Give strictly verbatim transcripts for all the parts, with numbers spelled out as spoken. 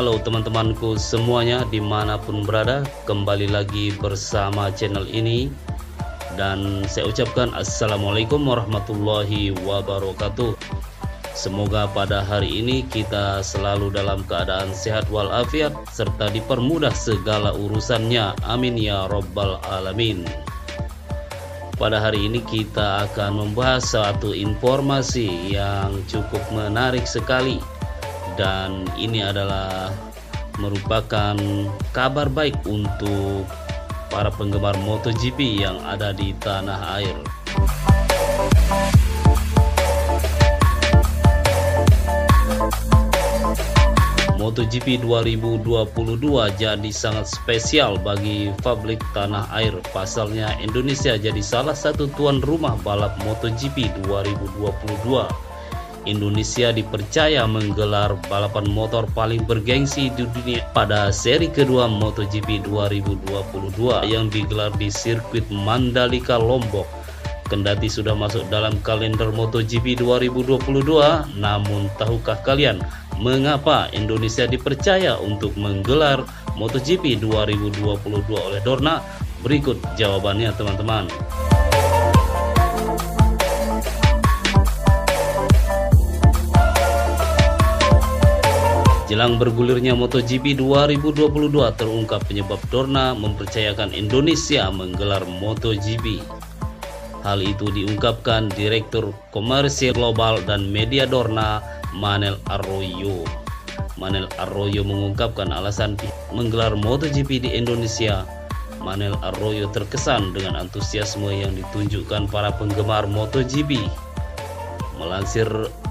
Halo teman-temanku semuanya dimanapun berada, kembali lagi bersama channel ini. Dan saya ucapkan Assalamualaikum warahmatullahi wabarakatuh. Semoga pada hari ini kita selalu dalam keadaan sehat walafiat, serta dipermudah segala urusannya. Amin ya robbal alamin. Pada hari ini kita akan membahas satu informasi yang cukup menarik sekali, dan ini adalah merupakan kabar baik untuk para penggemar MotoGP yang ada di tanah air. MotoGP dua ribu dua puluh dua jadi sangat spesial bagi publik tanah air. Pasalnya Indonesia jadi salah satu tuan rumah balap MotoGP dua ribu dua puluh dua. Indonesia dipercaya menggelar balapan motor paling bergengsi di dunia pada seri kedua MotoGP dua ribu dua puluh dua yang digelar di sirkuit Mandalika, Lombok. Kendati sudah masuk dalam kalender MotoGP dua ribu dua puluh dua, namun tahukah kalian mengapa Indonesia dipercaya untuk menggelar MotoGP dua ribu dua puluh dua oleh Dorna? Berikut jawabannya, teman-teman. Jelang bergulirnya MotoGP dua ribu dua puluh dua, terungkap penyebab Dorna mempercayakan Indonesia menggelar MotoGP. Hal itu diungkapkan Direktur Komersil Global dan Media Dorna, Manuel Arroyo. Manuel Arroyo mengungkapkan alasan menggelar MotoGP di Indonesia. Manuel Arroyo terkesan dengan antusiasme yang ditunjukkan para penggemar MotoGP. Melansir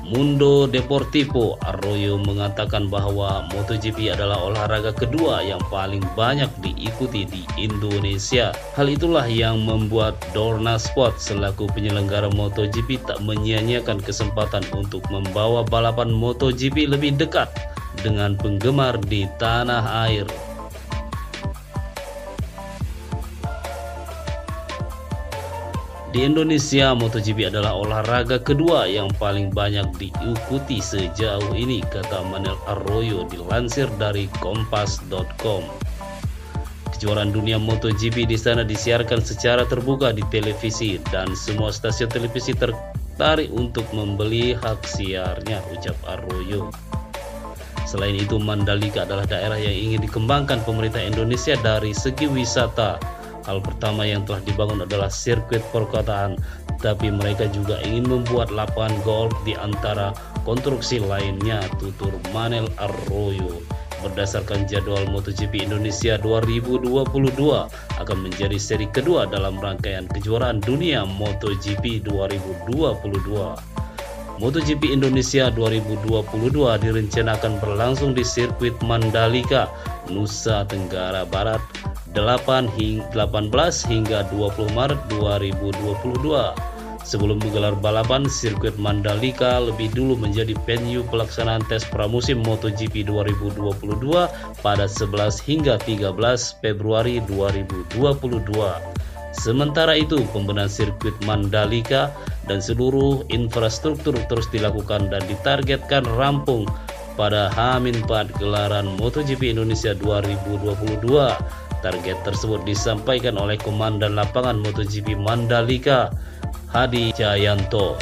Mundo Deportivo, Arroyo mengatakan bahwa MotoGP adalah olahraga kedua yang paling banyak diikuti di Indonesia. Hal itulah yang membuat Dorna Sport selaku penyelenggara MotoGP tak menyia-nyiakan kesempatan untuk membawa balapan MotoGP lebih dekat dengan penggemar di tanah air. Di Indonesia, MotoGP adalah olahraga kedua yang paling banyak diikuti sejauh ini, kata Manuel Arroyo dilansir dari Kompas titik com. Kejuaraan dunia MotoGP di sana disiarkan secara terbuka di televisi, dan semua stasiun televisi tertarik untuk membeli hak siarnya, ucap Arroyo. Selain itu, Mandalika adalah daerah yang ingin dikembangkan pemerintah Indonesia dari segi wisata. Hal pertama yang telah dibangun adalah sirkuit perkotaan, tapi mereka juga ingin membuat lapangan golf di antara konstruksi lainnya, tutur Manuel Arroyo. Berdasarkan jadwal, MotoGP Indonesia dua ribu dua puluh dua akan menjadi seri kedua dalam rangkaian kejuaraan dunia MotoGP dua ribu dua puluh dua. MotoGP Indonesia dua ribu dua puluh dua direncanakan berlangsung di sirkuit Mandalika, Nusa Tenggara Barat, delapan hingga delapan belas hingga dua puluh Maret dua ribu dua puluh dua. Sebelum menggelar balapan, sirkuit Mandalika lebih dulu menjadi venue pelaksanaan tes pramusim MotoGP dua ribu dua puluh dua pada sebelas hingga tiga belas Februari dua ribu dua puluh dua. Sementara itu, pembenahan sirkuit Mandalika dan seluruh infrastruktur terus dilakukan dan ditargetkan rampung pada H empat gelaran MotoGP Indonesia dua ribu dua puluh dua. Target tersebut disampaikan oleh Komandan Lapangan MotoGP Mandalika, Hadi Jayanto.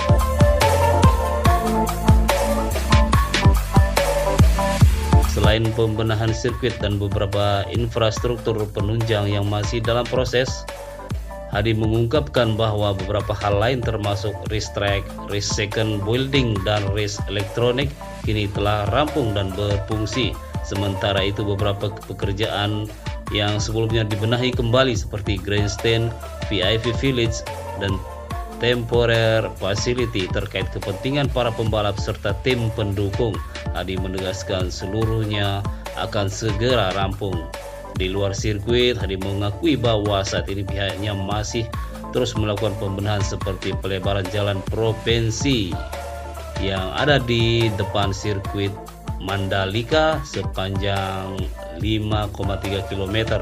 Selain pembenahan sirkuit dan beberapa infrastruktur penunjang yang masih dalam proses, Hadi mengungkapkan bahwa beberapa hal lain termasuk race track, race second building, dan race elektronik kini telah rampung dan berfungsi. Sementara itu, beberapa pekerjaan yang sebelumnya dibenahi kembali seperti grandstand, V I P village, dan temporary facility terkait kepentingan para pembalap serta tim pendukung. Hadi menegaskan seluruhnya akan segera rampung. Di luar sirkuit, Hadi mengakui bahwa saat ini pihaknya masih terus melakukan pembenahan seperti pelebaran jalan provinsi yang ada di depan sirkuit Mandalika sepanjang lima koma tiga kilometer.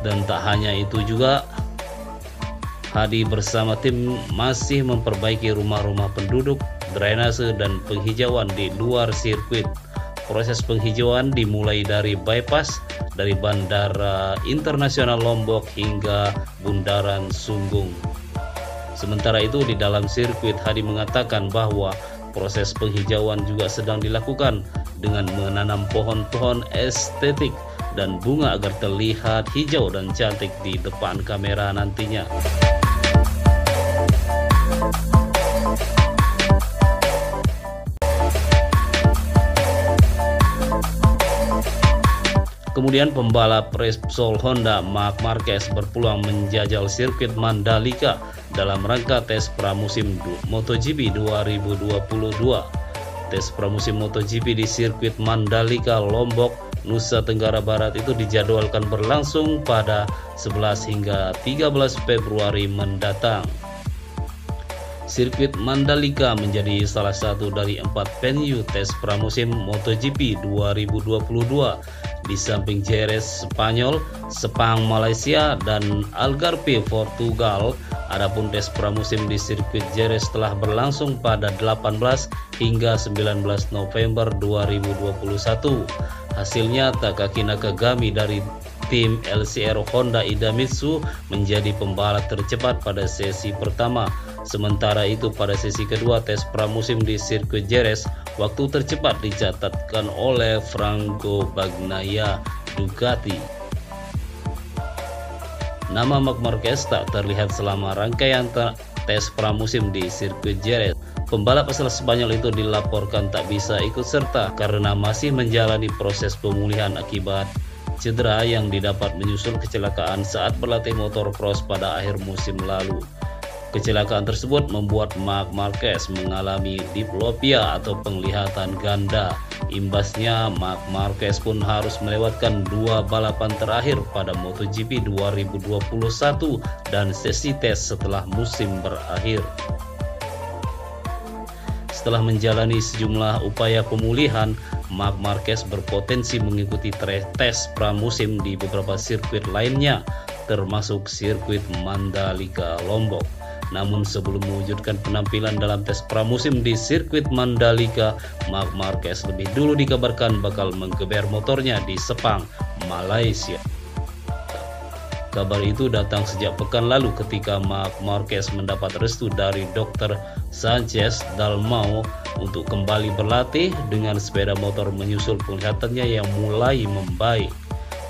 Dan tak hanya itu juga, Hadi bersama tim masih memperbaiki rumah-rumah penduduk, drainase, dan penghijauan di luar sirkuit. Proses penghijauan dimulai dari bypass dari Bandara Internasional Lombok hingga Bundaran Sunggung. Sementara itu di dalam sirkuit, Hadi mengatakan bahwa proses penghijauan juga sedang dilakukan dengan menanam pohon-pohon estetik dan bunga agar terlihat hijau dan cantik di depan kamera nantinya. Kemudian pembalap Repsol Honda Marc Marquez berpeluang menjajal sirkuit Mandalika dalam rangka tes pramusim MotoGP dua ribu dua puluh dua. Tes pramusim MotoGP di sirkuit Mandalika, Lombok, Nusa Tenggara Barat itu dijadwalkan berlangsung pada sebelas hingga tiga belas Februari mendatang. Sirkuit Mandalika menjadi salah satu dari empat venue tes pramusim MotoGP dua ribu dua puluh dua di samping Jerez, Spanyol, Sepang, Malaysia, dan Algarve, Portugal. Adapun tes pramusim di sirkuit Jerez telah berlangsung pada delapan belas hingga sembilan belas November dua ribu dua puluh satu. Hasilnya, Takaki Nakagami dari tim L C R Honda Idamitsu menjadi pembalap tercepat pada sesi pertama. Sementara itu pada sesi kedua tes pramusim di sirkuit Jerez, waktu tercepat dicatatkan oleh Franco Bagnaia Ducati. Nama Marc Marquez tak terlihat selama rangkaian tes pramusim di sirkuit Jerez. Pembalap asal Spanyol itu dilaporkan tak bisa ikut serta karena masih menjalani proses pemulihan akibat cedera yang didapat menyusul kecelakaan saat berlatih motocross pada akhir musim lalu. Kecelakaan tersebut membuat Marc Marquez mengalami diplopia atau penglihatan ganda. Imbasnya, Marc Marquez pun harus melewatkan dua balapan terakhir pada MotoGP dua ribu dua puluh satu dan sesi tes setelah musim berakhir. Setelah menjalani sejumlah upaya pemulihan, Marc Marquez berpotensi mengikuti tes pramusim di beberapa sirkuit lainnya, termasuk sirkuit Mandalika, Lombok. Namun sebelum mewujudkan penampilan dalam tes pramusim di sirkuit Mandalika, Marc Marquez lebih dulu dikabarkan bakal menggeber motornya di Sepang, Malaysia. Kabar itu datang sejak pekan lalu ketika Marc Marquez mendapat restu dari dokter Sanchez Dalmau untuk kembali berlatih dengan sepeda motor menyusul penglihatannya yang mulai membaik.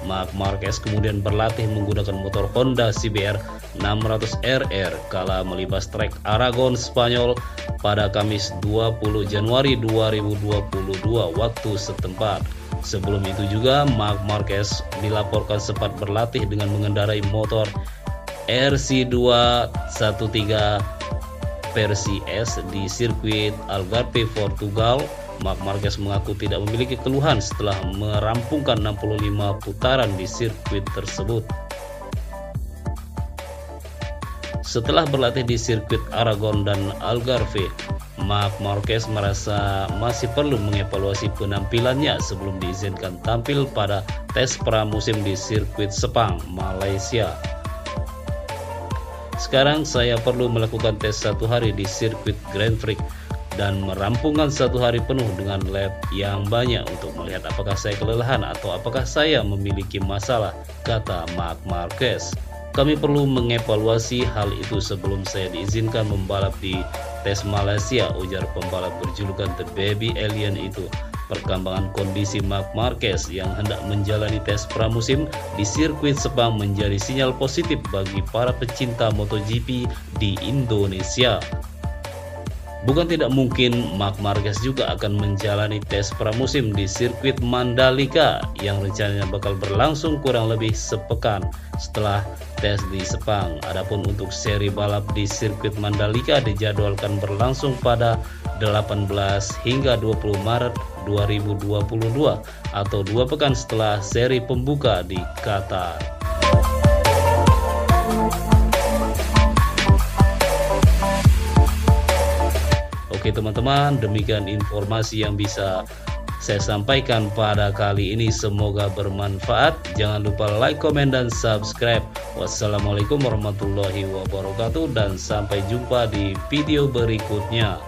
Marc Marquez kemudian berlatih menggunakan motor Honda C B R enam ratus R R kala melibas trek Aragon, Spanyol pada Kamis dua puluh Januari dua ribu dua puluh dua waktu setempat. Sebelum itu juga Marc Marquez dilaporkan sempat berlatih dengan mengendarai motor R C dua satu tiga versi S di sirkuit Algarve, Portugal. Marc Marquez mengaku tidak memiliki keluhan setelah merampungkan enam puluh lima putaran di sirkuit tersebut. Setelah berlatih di sirkuit Aragon dan Algarve, Marc Marquez merasa masih perlu mengevaluasi penampilannya sebelum diizinkan tampil pada tes pramusim di sirkuit Sepang, Malaysia. Sekarang saya perlu melakukan tes satu hari di sirkuit Grand Prix dan merampungkan satu hari penuh dengan lap yang banyak untuk melihat apakah saya kelelahan atau apakah saya memiliki masalah, kata Marc Marquez. Kami perlu mengevaluasi hal itu sebelum saya diizinkan membalap di tes Malaysia, ujar pembalap berjulukan The Baby Alien itu. Perkembangan kondisi Marc Marquez yang hendak menjalani tes pramusim di sirkuit Sepang menjadi sinyal positif bagi para pecinta MotoGP di Indonesia. Bukan tidak mungkin Marc Marquez juga akan menjalani tes pramusim di sirkuit Mandalika yang rencananya bakal berlangsung kurang lebih sepekan setelah tes di Sepang. Adapun untuk seri balap di sirkuit Mandalika dijadwalkan berlangsung pada delapan belas hingga dua puluh Maret dua ribu dua puluh dua atau dua pekan setelah seri pembuka di Qatar. Oke teman-teman, demikian informasi yang bisa saya sampaikan pada kali ini. Semoga bermanfaat. Jangan lupa like, komen, dan subscribe. Wassalamualaikum warahmatullahi wabarakatuh dan sampai jumpa di video berikutnya.